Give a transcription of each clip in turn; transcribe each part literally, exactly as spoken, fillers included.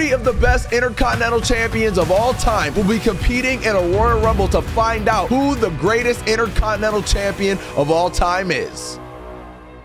thirty of the best Intercontinental Champions of all time will be competing in a Royal Rumble to find out who the greatest Intercontinental Champion of all time is.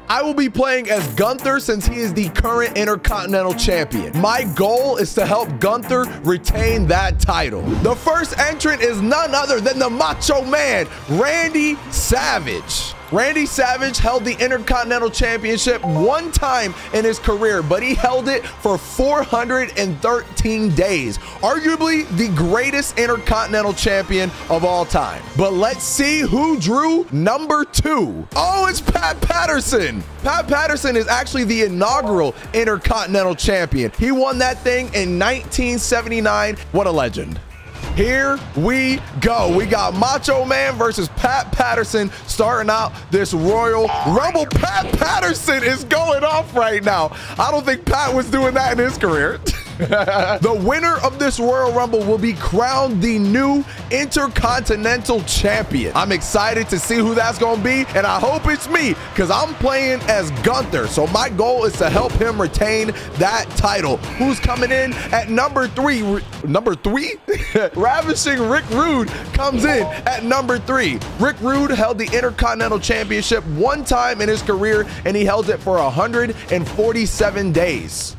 I will be playing as Gunther since he is the current Intercontinental Champion. My goal is to help Gunther retain that title. The first entrant is none other than the Macho Man, Randy Savage. Randy Savage held the Intercontinental Championship one time in his career, but he held it for four hundred thirteen days. Arguably the greatest Intercontinental Champion of all time. But let's see who drew number two. Oh, it's Pat Patterson. Pat Patterson is actually the inaugural Intercontinental Champion. He won that thing in nineteen seventy-nine. What a legend. Here we go. We got Macho Man versus Pat Patterson starting out this Royal Rumble. Pat Patterson is going off right now. I don't think Pat was doing that in his career. The winner of this Royal Rumble will be crowned the new Intercontinental Champion. I'm excited to see who that's going to be, and I hope it's me because I'm playing as Gunther. So my goal is to help him retain that title. Who's coming in at number three? Number three? Ravishing Rick Rude comes in at number three. Rick Rude held the Intercontinental Championship one time in his career, and he held it for one hundred forty-seven days.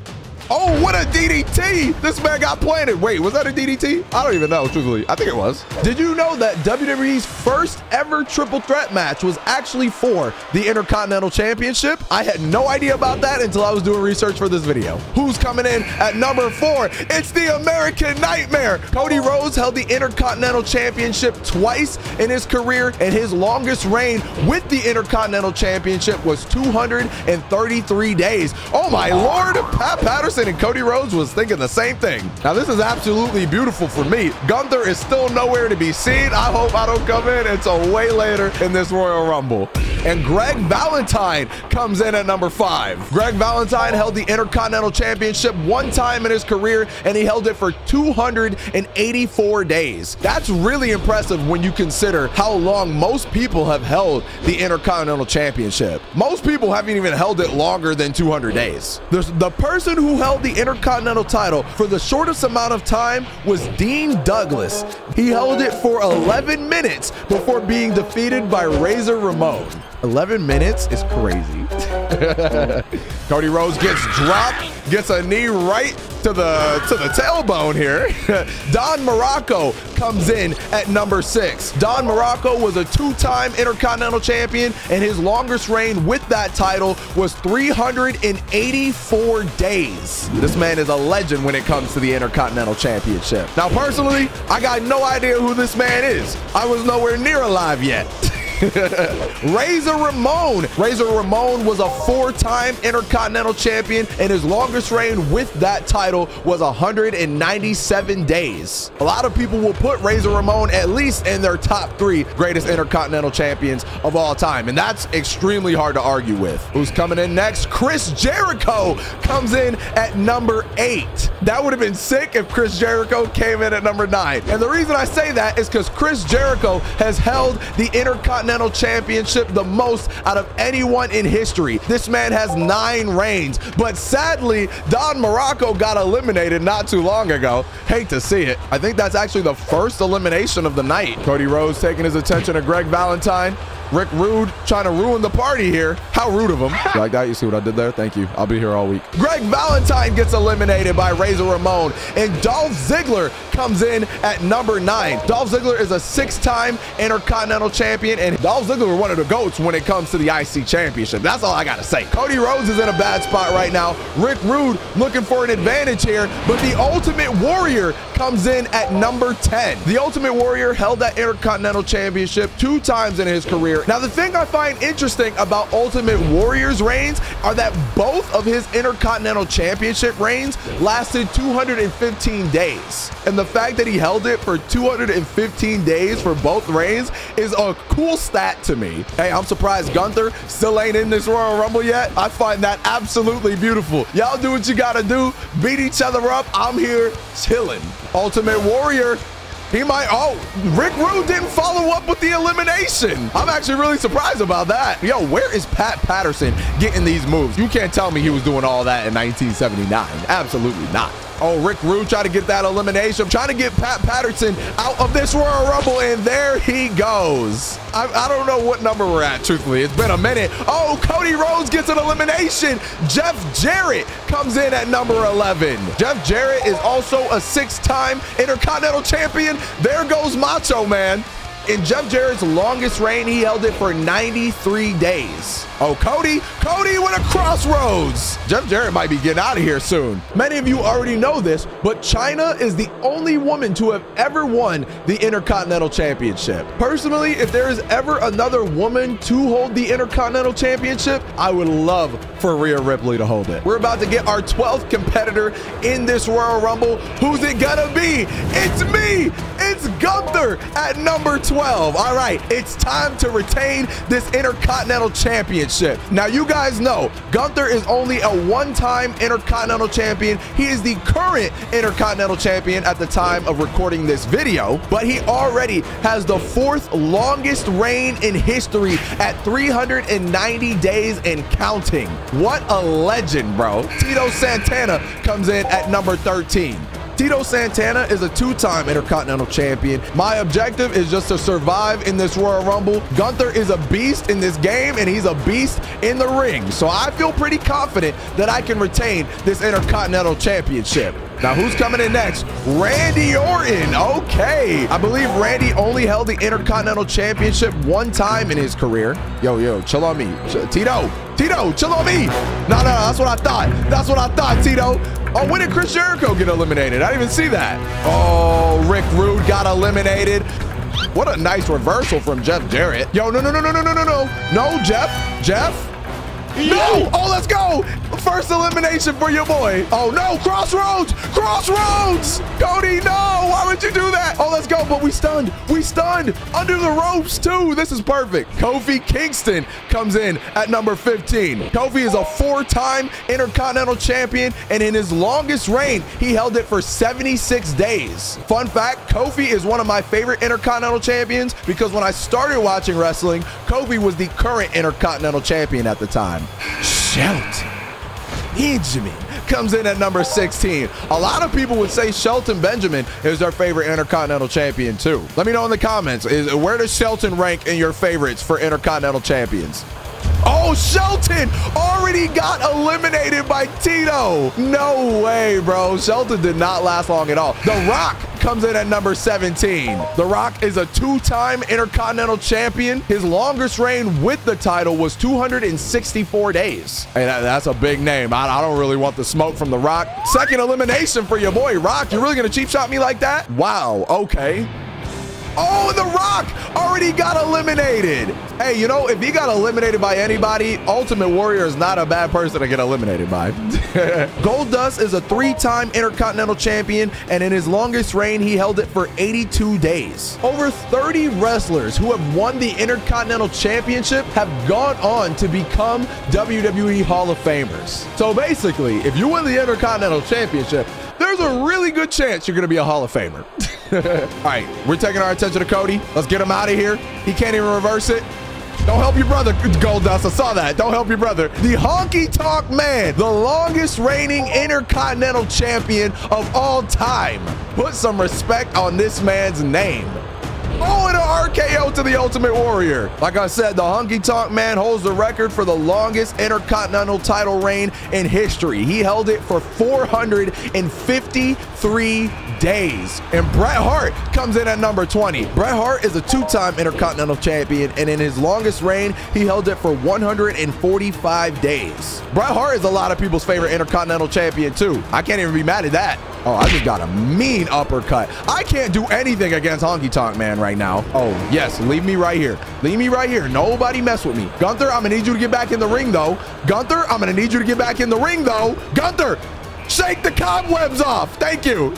Oh, what a D D T! This man got planted. Wait, was that a D D T? I don't even know, truthfully. I think it was. Did you know that W W E's first ever triple threat match was actually for the Intercontinental Championship? I had no idea about that until I was doing research for this video. Who's coming in at number four? It's the American Nightmare. Cody Rhodes held the Intercontinental Championship twice in his career, and his longest reign with the Intercontinental Championship was two hundred thirty-three days. Oh my Lord, Pat Patterson and Cody Rhodes was thinking the same thing. Now this is absolutely beautiful for me. Gunther is still nowhere to be seen. I hope I don't come in until way later in this Royal Rumble. And Greg Valentine comes in at number five. Greg Valentine held the Intercontinental Championship one time in his career, and he held it for two hundred eighty-four days. That's really impressive when you consider how long most people have held the Intercontinental Championship. Most people haven't even held it longer than two hundred days. There's the person who held the Intercontinental title for the shortest amount of time was Dean Douglas. He held it for eleven minutes before being defeated by Razor Ramon. eleven minutes is crazy. Cody Rhodes gets dropped, gets a knee right to the to the tailbone here. Don Morocco comes in at number six. Don Morocco was a two-time Intercontinental Champion, and his longest reign with that title was three hundred eighty-four days. This man is a legend when it comes to the Intercontinental Championship. Now, personally, I got no idea who this man is. I was nowhere near alive yet. Razor Ramon. Razor Ramon was a four-time Intercontinental Champion, and his longest reign with that title was one hundred ninety-seven days. A lot of people will put Razor Ramon at least in their top three greatest Intercontinental Champions of all time, and that's extremely hard to argue with. Who's coming in next? Chris Jericho comes in at number eight. That would have been sick if Chris Jericho came in at number nine. And the reason I say that is because Chris Jericho has held the Intercontinental Championship the most out of anyone in history. This man has nine reigns, but sadly Don Morocco got eliminated not too long ago. Hate to see it. I think that's actually the first elimination of the night. Cody Rhodes taking his attention to Greg Valentine. Rick Rude trying to ruin the party here. How rude of him. You like that? You see what I did there? Thank you. I'll be here all week. Greg Valentine gets eliminated by Razor Ramon, and Dolph Ziggler comes in at number nine. Dolph Ziggler is a six-time Intercontinental Champion, and Dolph Ziggler one of the GOATs when it comes to the I C Championship. That's all I got to say. Cody Rhodes is in a bad spot right now. Rick Rude looking for an advantage here, but the Ultimate Warrior comes in at number ten. The Ultimate Warrior held that Intercontinental Championship two times in his career. Now, the thing I find interesting about Ultimate Warrior's reigns are that both of his Intercontinental Championship reigns lasted two hundred fifteen days. And the fact that he held it for two hundred fifteen days for both reigns is a cool stat to me. Hey, I'm surprised Gunther still ain't in this Royal Rumble yet. I find that absolutely beautiful. Y'all do what you gotta do. Beat each other up. I'm here chilling. Ultimate Warrior. He might, oh, Rick Rude didn't follow up with the elimination. I'm actually really surprised about that. Yo, where is Pat Patterson getting these moves? You can't tell me he was doing all that in nineteen seventy-nine. Absolutely not. Oh, Rick Rude trying to get that elimination. Trying to get Pat Patterson out of this Royal Rumble, and there he goes. I, I don't know what number we're at, truthfully. It's been a minute. Oh, Cody Rhodes gets an elimination. Jeff Jarrett comes in at number eleven. Jeff Jarrett is also a six-time Intercontinental Champion. There goes Macho Man. In Jeff Jarrett's longest reign, he held it for ninety-three days. Oh, Cody, Cody with a crossroads. Jeff Jarrett might be getting out of here soon. Many of you already know this, but Chyna is the only woman to have ever won the Intercontinental Championship. Personally, if there is ever another woman to hold the Intercontinental Championship, I would love for Rhea Ripley to hold it. We're about to get our twelfth competitor in this Royal Rumble. Who's it gonna be? It's me, it's Gunther at number twelve. twelve. All right, it's time to retain this Intercontinental Championship. Now, you guys know Gunther is only a one-time Intercontinental Champion. He is the current Intercontinental Champion at the time of recording this video, but he already has the fourth longest reign in history at three hundred ninety days and counting. What a legend, bro. Tito Santana comes in at number thirteen. Tito Santana is a two-time Intercontinental Champion. My objective is just to survive in this Royal Rumble. Gunther is a beast in this game, and he's a beast in the ring. So I feel pretty confident that I can retain this Intercontinental Championship. Now, who's coming in next? Randy Orton. Okay. I believe Randy only held the Intercontinental Championship one time in his career. Yo, yo, chill on me. Ch- Tito. Tito, chill on me. No, no, no, that's what I thought. That's what I thought, Tito. Oh, when did Chris Jericho get eliminated? I didn't even see that. Oh, Rick Rude got eliminated. What a nice reversal from Jeff Jarrett. Yo, no, no, no, no, no, no, no, no. No, Jeff. Jeff. No! Oh, let's go! First elimination for your boy. Oh, no! Crossroads! Crossroads! Cody, no! Why would you do that? Oh, let's go, but we stunned. We stunned! Under the ropes, too! This is perfect. Kofi Kingston comes in at number fifteen. Kofi is a four-time Intercontinental Champion, and in his longest reign, he held it for seventy-six days. Fun fact, Kofi is one of my favorite Intercontinental Champions because when I started watching wrestling, Kofi was the current Intercontinental Champion at the time. Shelton Benjamin comes in at number sixteen. A lot of people would say Shelton Benjamin is their favorite Intercontinental Champion too. Let me know in the comments, is where does Shelton rank in your favorites for Intercontinental Champions? Oh, Shelton already got eliminated by Tito. No way, bro. Shelton did not last long at all. The Rock comes in at number seventeen. The Rock is a two-time Intercontinental Champion. His longest reign with the title was two hundred sixty-four days. Hey, that, that's a big name. I, I don't really want the smoke from The Rock. Second elimination for your boy, Rock. You're really gonna cheap shot me like that? Wow, okay. Oh, and The Rock already got eliminated. Hey, you know, if he got eliminated by anybody, Ultimate Warrior is not a bad person to get eliminated by. Goldust is a three-time Intercontinental Champion, and in his longest reign, he held it for eighty-two days. Over thirty wrestlers who have won the Intercontinental Championship have gone on to become W W E Hall of Famers. So basically, if you win the Intercontinental Championship, there's a really good chance you're going to be a Hall of Famer. All right, we're taking our attention to Cody. Let's get him out of here. He can't even reverse it. Don't help your brother, Goldust. I saw that. Don't help your brother. The Honky Tonk Man, the longest reigning Intercontinental Champion of all time. Put some respect on this man's name. Oh, and an R K O to the Ultimate Warrior. Like I said, the Honky Tonk Man holds the record for the longest Intercontinental title reign in history. He held it for four hundred fifty-three days. And Bret Hart comes in at number twenty. Bret Hart is a two-time Intercontinental Champion, and in his longest reign, he held it for one hundred forty-five days. Bret Hart is a lot of people's favorite Intercontinental Champion, too. I can't even be mad at that. Oh, I just got a mean uppercut. I can't do anything against Honky Tonk Man right now. Oh, yes, leave me right here. Leave me right here. Nobody mess with me. Gunther, I'm gonna need you to get back in the ring, though. Gunther, I'm gonna need you to get back in the ring, though. Gunther, shake the cobwebs off. Thank you.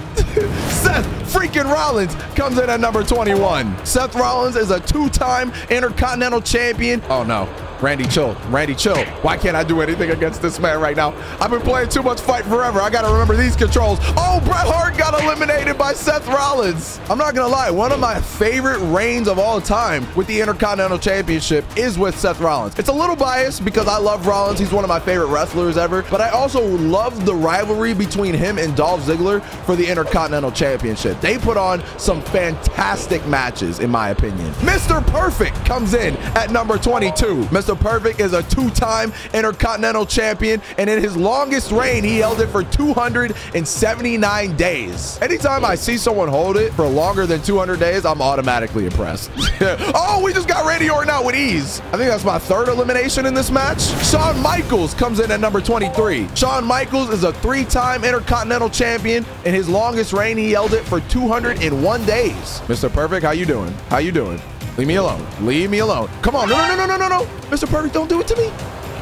Seth freaking Rollins comes in at number twenty-one. Seth Rollins is a two-time Intercontinental Champion. Oh, no. Randy, chill. Randy, chill. Why can't I do anything against this man right now? I've been playing too much Fight Forever. I got to remember these controls. Oh, Bret Hart got eliminated by Seth Rollins. I'm not going to lie. One of my favorite reigns of all time with the Intercontinental Championship is with Seth Rollins. It's a little biased because I love Rollins. He's one of my favorite wrestlers ever. But I also love the rivalry between him and Dolph Ziggler for the Intercontinental Championship. They put on some fantastic matches, in my opinion. Mister Perfect comes in at number twenty-two. Mister Perfect is a two-time Intercontinental Champion, and in his longest reign, he held it for two hundred seventy-nine days. Anytime I see someone hold it for longer than two hundred days, I'm automatically impressed. Oh, we just got Randy Orton out with ease. I think that's my third elimination in this match. Shawn Michaels comes in at number twenty-three. Shawn Michaels is a three-time Intercontinental Champion. In his longest reign, he held it for two hundred one days. Mister Perfect, how you doing? How you doing? Leave me alone. Leave me alone. Come on. No, no, no, no, no, no. Mister Perfect, don't do it to me.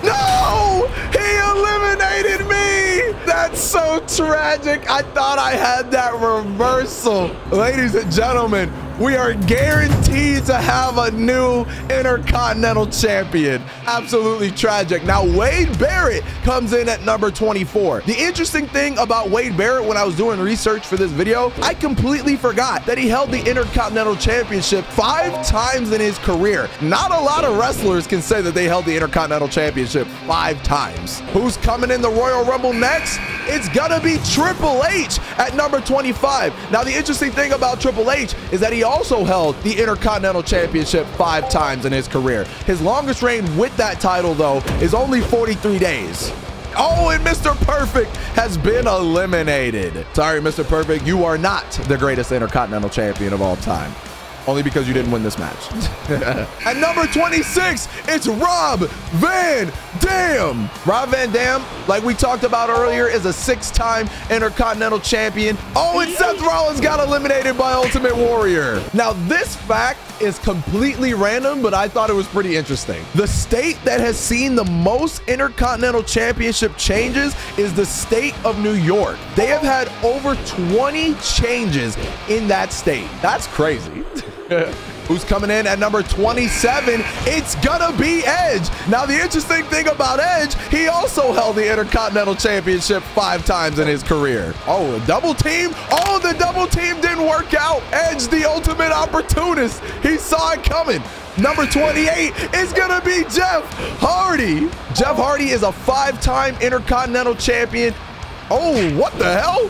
No! He eliminated me! That's so tragic. I thought I had that reversal. Ladies and gentlemen, we are guaranteed to have a new Intercontinental Champion. Absolutely tragic. Now, Wade Barrett comes in at number twenty-four. The interesting thing about Wade Barrett, when I was doing research for this video, I completely forgot that he held the Intercontinental Championship five times in his career. Not a lot of wrestlers can say that they held the Intercontinental Championship five times. Who's coming in the Royal Rumble next? It's gonna be Triple H at number twenty-five. Now, the interesting thing about Triple H is that he also held the Intercontinental Championship five times in his career. His longest reign with that title, though, is only forty-three days. Oh, and Mister Perfect has been eliminated. Sorry, Mister Perfect, you are not the greatest Intercontinental Champion of all time. Only because you didn't win this match. At number twenty-six, it's Rob Van Dam. Rob Van Dam, like we talked about earlier, is a six-time Intercontinental Champion. Oh, and Seth Rollins got eliminated by Ultimate Warrior. Now, this fact is completely random, but I thought it was pretty interesting. The state that has seen the most Intercontinental Championship changes is the state of New York. They have had over twenty changes in that state. That's crazy. Who's coming in at number twenty-seven? It's gonna be Edge. Now, the interesting thing about Edge, he also held the Intercontinental Championship five times in his career. Oh, a double team? Oh, the double team didn't work out. Edge, the ultimate opportunist. He saw it coming. Number twenty-eight is gonna be Jeff Hardy. Jeff Hardy is a five-time Intercontinental Champion. Oh, what the hell?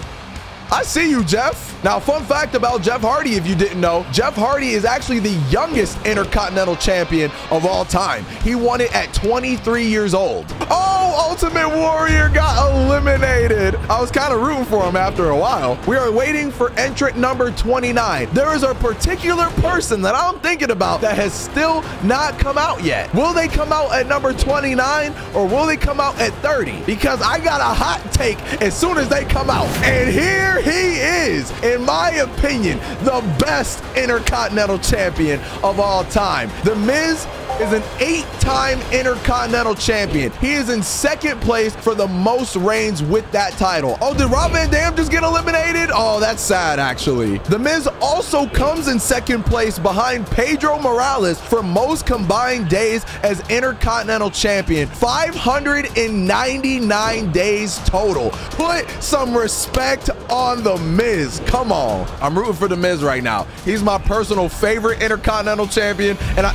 I see you, Jeff. Now, fun fact about Jeff Hardy, if you didn't know, Jeff Hardy is actually the youngest Intercontinental Champion of all time. He won it at twenty-three years old. Oh, Ultimate Warrior got eliminated. I was kind of rooting for him after a while. We are waiting for entrant number twenty-nine. There is a particular person that I'm thinking about that has still not come out yet. Will they come out at number twenty-nine or will they come out at thirty? Because I got a hot take as soon as they come out. And here he is. In my opinion, the best Intercontinental Champion of all time. The Miz is an eight-time Intercontinental Champion. He is in second place for the most reigns with that title. Oh, did Rob Van Dam just get eliminated? Oh, that's sad, actually. The Miz also comes in second place behind Pedro Morales for most combined days as Intercontinental Champion. five hundred ninety-nine days total. Put some respect on The Miz. Come on. I'm rooting for The Miz right now. He's my personal favorite Intercontinental Champion, and I...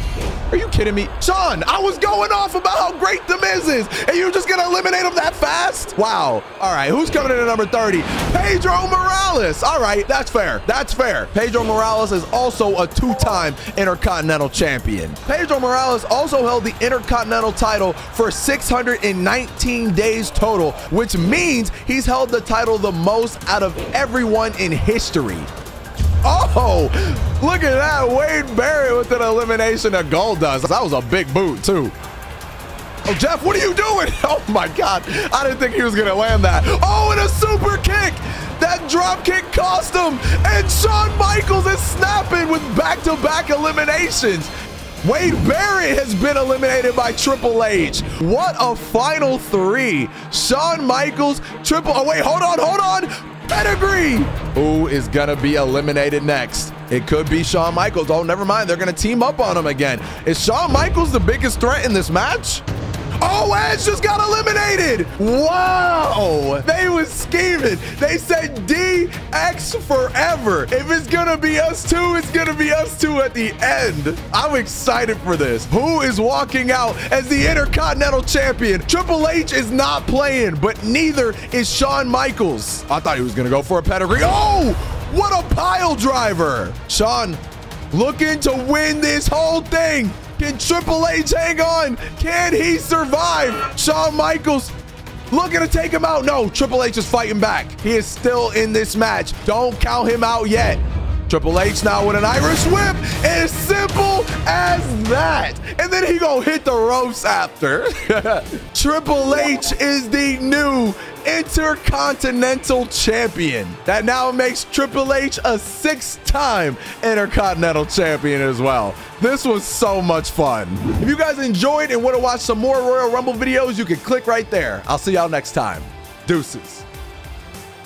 Are you kidding me? Sean, I was going off about how great The Miz is, and you're just gonna eliminate him that fast? Wow. All right, who's coming in at number thirty? Pedro Morales. All right, that's fair. That's fair. Pedro Morales is also a two-time Intercontinental Champion. Pedro Morales also held the Intercontinental title for six hundred nineteen days total, which means he's held the title the most out of everyone in history. Oh, look at that. Wade Barrett with an elimination of Goldust. That was a big boot, too. Oh, Jeff, what are you doing? Oh, my God. I didn't think he was going to land that. Oh, and a super kick. That drop kick cost him. And Shawn Michaels is snapping with back-to-back eliminations. Wade Barrett has been eliminated by Triple H. What a final three. Shawn Michaels, Triple... Oh, wait, hold on, hold on. Pedigree. Who is gonna be eliminated next? It could be Shawn Michaels. Oh, never mind. They're going to team up on him again. Is Shawn Michaels the biggest threat in this match? Oh, Edge just got eliminated. Wow. They was scheming. They said D X forever. If it's going to be us two, it's going to be us two at the end. I'm excited for this. Who is walking out as the Intercontinental Champion? Triple H is not playing, but neither is Shawn Michaels. I thought he was going to go for a pedigree. Oh, what a pile driver. Shawn looking to win this whole thing. Can Triple H hang on? Can he survive? Shawn Michaels looking to take him out. No, Triple H is fighting back. He is still in this match. Don't count him out yet. Triple H now with an Irish whip. As simple as that. And then he gonna hit the ropes after. Triple H is the new Intercontinental Champion. That now makes Triple H a six-time Intercontinental Champion as well. This was so much fun. If you guys enjoyed and want to watch some more Royal Rumble videos, you can click right there. I'll see y'all next time. Deuces.